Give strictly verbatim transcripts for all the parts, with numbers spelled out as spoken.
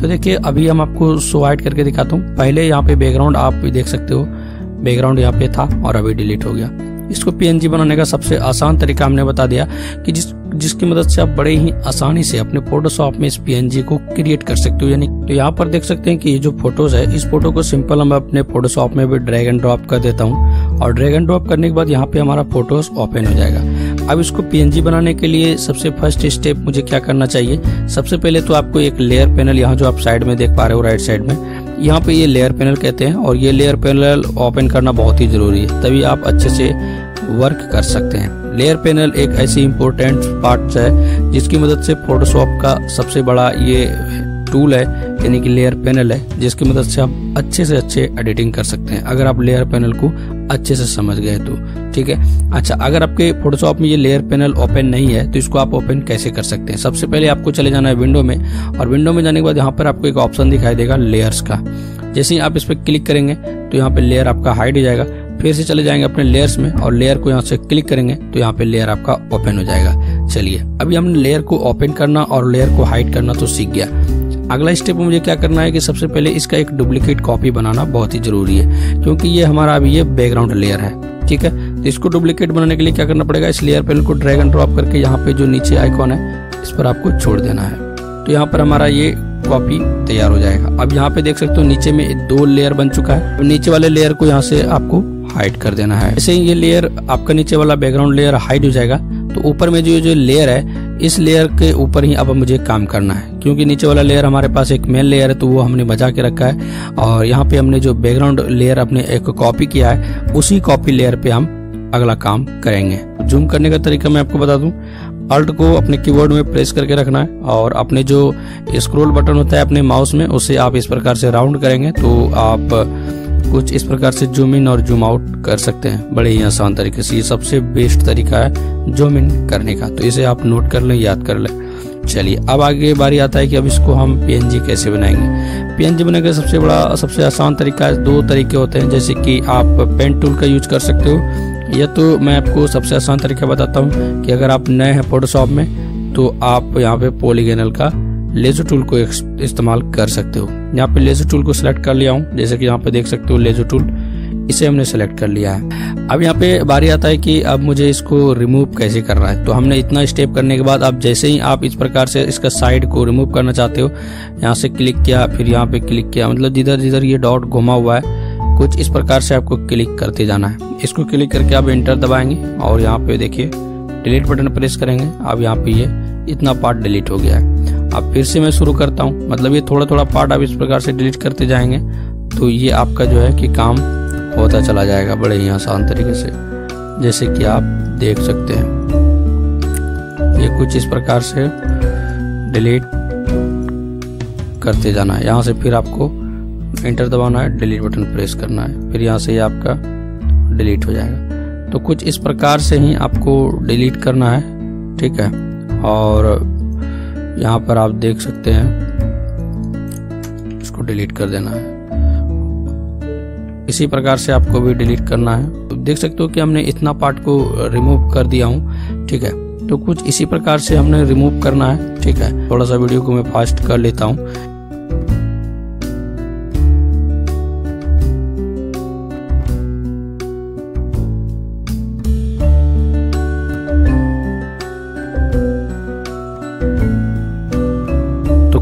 तो देखिए अभी हम आपको स्वाइड करके दिखाता हूँ। पहले यहाँ पे बैकग्राउंड आप भी देख सकते हो, बैकग्राउंड यहाँ पे था और अभी डिलीट हो गया। इसको पीएनजी बनाने का सबसे आसान तरीका हमने बता दिया कि जिस जिसकी मदद से आप बड़े ही आसानी से अपने फोटोशॉप में इस पीएनजी को क्रिएट कर सकते हो। यानी तो यहाँ पर देख सकते हैं कि ये जो फोटोज है, इस फोटो को सिंपल हम अपने फोटोशॉप में भी ड्रैग एंड ड्रॉप कर देता हूँ और ड्रैग एंड ड्रॉप करने के बाद यहाँ पे हमारा फोटोज ओपन हो जाएगा। अब इसको पीएनजी बनाने के लिए सबसे फर्स्ट स्टेप मुझे क्या करना चाहिए, सबसे पहले तो आपको एक लेयर पैनल, यहाँ जो आप साइड में देख पा रहे हो राइट साइड में, यहाँ पे ये लेयर पैनल कहते हैं और ये लेयर पैनल ओपन करना बहुत ही जरूरी है, तभी आप अच्छे से वर्क कर सकते हैं। लेयर पैनल एक ऐसी इम्पोर्टेंट पार्ट है जिसकी मदद से फोटोशॉप का सबसे बड़ा ये टूल है, यानी कि लेयर पैनल है, जिसकी मदद से आप अच्छे से अच्छे एडिटिंग कर सकते हैं, अगर आप लेयर पैनल को अच्छे से समझ गए तो ठीक है। अच्छा, अगर आपके फोटोशॉप में ये लेयर पैनल ओपन नहीं है तो इसको आप ओपन कैसे कर सकते हैं, सबसे पहले आपको चले जाना है विंडो में और विंडो में जाने के बाद यहाँ पर आपको एक ऑप्शन दिखाई देगा लेयर्स का। जैसे ही आप इस पर क्लिक करेंगे तो यहाँ पे लेयर आपका हाइड हो जाएगा। फिर से चले जाएंगे अपने लेयर्स में और लेयर को यहाँ से क्लिक करेंगे तो यहाँ पे लेयर आपका ओपन हो जाएगा। चलिए, अभी हमने लेयर को ओपन करना और लेयर को हाइड करना तो सीख गया। अगला स्टेप मुझे क्या करना है कि सबसे पहले इसका एक डुप्लीकेट कॉपी बनाना बहुत ही जरूरी है, क्योंकि ये हमारा अभी ये बैकग्राउंड लेयर है, ठीक है। तो इसको डुप्लीकेट बनाने के लिए क्या करना पड़ेगा, इस लेयर पैनल को ड्रैग एंड ड्रॉप करके यहाँ पे जो नीचे आइकॉन है इस पर आपको छोड़ देना है, तो यहाँ पर हमारा ये कॉपी तैयार हो जाएगा। अब यहाँ पे देख सकते हो नीचे में दो लेयर बन चुका है, नीचे वाले लेयर को यहाँ से आपको हाइड कर देना है। ऐसे ही ये लेयर आपका नीचे वाला बैकग्राउंड लेयर हाइड हो जाएगा, तो ऊपर में जो जो लेयर है इस लेयर के ऊपर ही अब मुझे काम करना है, क्योंकि नीचे वाला लेयर हमारे पास एक मेन लेयर है तो वो हमने बचा के रखा है और यहाँ पे हमने जो बैकग्राउंड लेयर अपने एक कॉपी किया है उसी कॉपी लेयर पे हम अगला काम करेंगे। जूम करने का तरीका मैं आपको बता दूं, अल्ट को अपने कीबोर्ड में प्रेस करके रखना है और अपने जो स्क्रोल बटन होता है अपने माउस में उससे आप इस प्रकार से राउंड करेंगे तो आप कुछ इस प्रकार से जूम इन और जूम आउट कर सकते हैं बड़े ही आसान तरीके से। ये सबसे बेस्ट तरीका है जूम इन करने का, तो इसे आप नोट कर लें, याद कर लें। चलिए, अब आगे बारी आता है कि अब इसको हम पीएनजी कैसे बनाएंगे। पीएनजी बनाने का सबसे बड़ा सबसे आसान तरीका है, दो तरीके होते हैं, जैसे कि आप पेन टूल का यूज कर सकते हो, या तो मैं आपको सबसे आसान तरीका बताता हूँ कि अगर आप नए हैं फोटोशॉप में तो आप यहाँ पे पॉलीगोनल का लेजर टूल को इस्तेमाल कर सकते हो। यहाँ पे लेजर टूल को सिलेक्ट कर लिया हूँ, जैसे कि यहाँ पे देख सकते हो लेजर टूल, इसे हमने सेलेक्ट कर लिया है। अब यहाँ पे बारी आता है कि अब मुझे इसको रिमूव कैसे करना है। तो हमने इतना स्टेप करने के बाद अब जैसे ही आप इस प्रकार से इसका साइड को रिमूव करना चाहते हो, यहाँ से क्लिक किया, फिर यहाँ पे क्लिक किया, मतलब जिधर जिधर ये डॉट घुमा हुआ है कुछ इस प्रकार से आपको क्लिक करते जाना है। इसको क्लिक करके आप एंटर दबाएंगे और यहाँ पे देखिए डिलीट बटन प्रेस करेंगे। अब यहाँ पे ये इतना पार्ट डिलीट हो गया है। अब फिर से मैं शुरू करता हूँ, मतलब ये थोड़ा थोड़ा पार्ट आप इस प्रकार से डिलीट करते जाएंगे तो ये आपका जो है कि काम होता चला जाएगा बड़े ही आसान तरीके से, जैसे कि आप देख सकते हैं। ये कुछ इस प्रकार से डिलीट करते जाना है, यहाँ से फिर आपको एंटर दबाना है, डिलीट बटन प्रेस करना है, फिर यहाँ से ये आपका डिलीट हो जाएगा। तो कुछ इस प्रकार से ही आपको डिलीट करना है, ठीक है। और यहाँ पर आप देख सकते हैं इसको डिलीट कर देना है, इसी प्रकार से आपको भी डिलीट करना है। देख सकते हो कि हमने इतना पार्ट को रिमूव कर दिया हूँ, ठीक है। तो कुछ इसी प्रकार से हमने रिमूव करना है, ठीक है। थोड़ा सा वीडियो को मैं फास्ट कर लेता हूँ।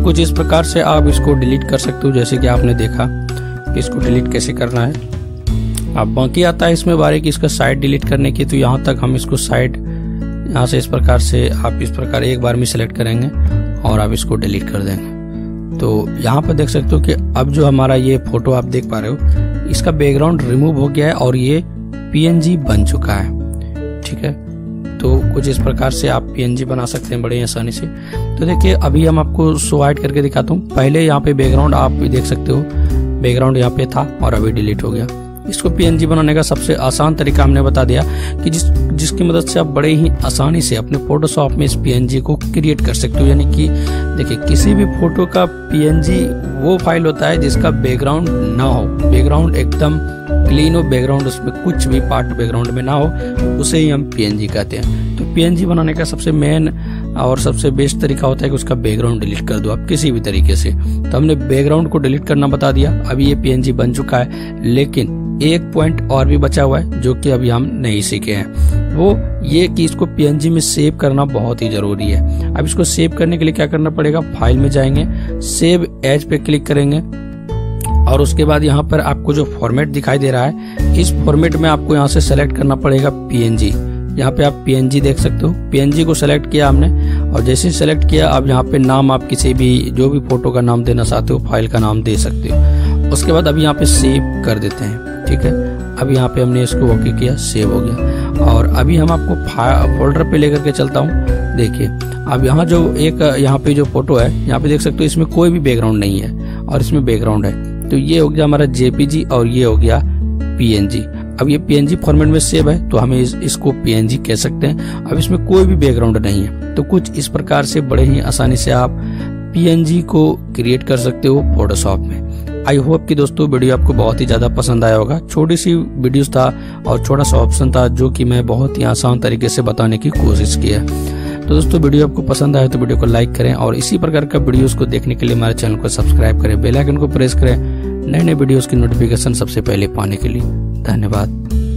कुछ इस प्रकार से आप इसको डिलीट कर सकते हो, जैसे कि आपने देखा कि इसको डिलीट कैसे करना है। अब बाकी आता है इसमें बारे कि इसका साइड डिलीट करने की, तो यहाँ तक हम इसको साइड यहाँ से इस प्रकार से आप इस प्रकार एक बार में सिलेक्ट करेंगे और आप इसको डिलीट कर देंगे। तो यहाँ पर देख सकते हो कि अब जो हमारा ये फोटो आप देख पा रहे हो इसका बैकग्राउंड रिमूव हो गया है और ये पीएनजी बन चुका है, ठीक है। तो कुछ इस प्रकार से आप पीएनजी बना सकते हैं बड़े आसानी से। तो देखिए अभी हम आपको स्वाइड करके दिखाता हूँ। पहले यहाँ पे बैकग्राउंड आप भी देख सकते हो, बैकग्राउंड यहाँ पे था और अभी डिलीट हो गया। इसको पीएनजी बनाने का सबसे आसान तरीका हमने बता दिया कि जिस जिसकी मदद से आप बड़े ही आसानी से अपने फोटोशॉप में इस पीएनजी को क्रिएट कर सकते हो। यानी कि देखिए किसी भी फोटो का पीएनजी वो फाइल होता है जिसका बैकग्राउंड ना हो, बैकग्राउंड एकदम क्लीन हो, बैकग्राउंड उसमें कुछ भी पार्ट बैकग्राउंड में ना हो, उसे ही हम पीएनजी कहते हैं। तो पीएनजी बनाने का सबसे मेन और सबसे बेस्ट तरीका होता है कि उसका बैकग्राउंड डिलीट कर दो आप किसी भी तरीके से। तो हमने बैकग्राउंड को डिलीट करना बता दिया। अभी ये पीएनजी बन चुका है, लेकिन एक पॉइंट और भी बचा हुआ है जो कि अभी हम नहीं सीखे हैं, वो ये कि इसको पीएनजी में सेव करना बहुत ही जरूरी है। अब इसको सेव करने के लिए क्या करना पड़ेगा, फाइल में जाएंगे, सेव एज पे क्लिक करेंगे और उसके बाद यहाँ पर आपको जो फॉर्मेट दिखाई दे रहा है, इस फॉर्मेट में आपको यहाँ से सेलेक्ट करना पड़ेगा पीएनजी। यहाँ पे आप पीएनजी देख सकते हो, पीएनजी को सेलेक्ट किया हमने और जैसे ही सेलेक्ट किया, अब यहाँ पे नाम आप किसी भी जो भी फोटो का नाम देना चाहते हो, फाइल का नाम दे सकते हो। उसके बाद अब यहाँ पे सेव कर देते हैं, ठीक है। अब यहाँ पे हमने इसको ओके किया, सेव हो गया। और अभी हम आपको फोल्डर पे लेकर के चलता हूँ। देखिए अब यहाँ जो एक यहाँ पे जो फोटो है, यहाँ पे देख सकते हो, इसमें कोई भी बैकग्राउंड नहीं है और इसमें बैकग्राउंड है। तो ये हो गया हमारा जेपीजी और ये हो गया पीएनजी। अब ये पीएनजी फॉर्मेट में सेव है तो हमें इस, इसको पीएनजी कह सकते हैं। अब इसमें कोई भी बैकग्राउंड नहीं है। तो कुछ इस प्रकार से बड़े ही आसानी से आप पीएनजी को क्रिएट कर सकते हो फोटोशॉप में। आई होप कि दोस्तों वीडियो आपको बहुत ही ज़्यादा पसंद आया होगा। छोटी सी वीडियोस था और छोटा सा ऑप्शन था जो कि मैं बहुत ही आसान तरीके से बताने की कोशिश की है। तो दोस्तों वीडियो आपको पसंद आया तो वीडियो को लाइक करें और इसी प्रकार का वीडियोस को देखने के लिए हमारे चैनल को सब्सक्राइब करें, बेल आइकन को प्रेस करें नए नए वीडियोस की नोटिफिकेशन सबसे पहले पाने के लिए। धन्यवाद।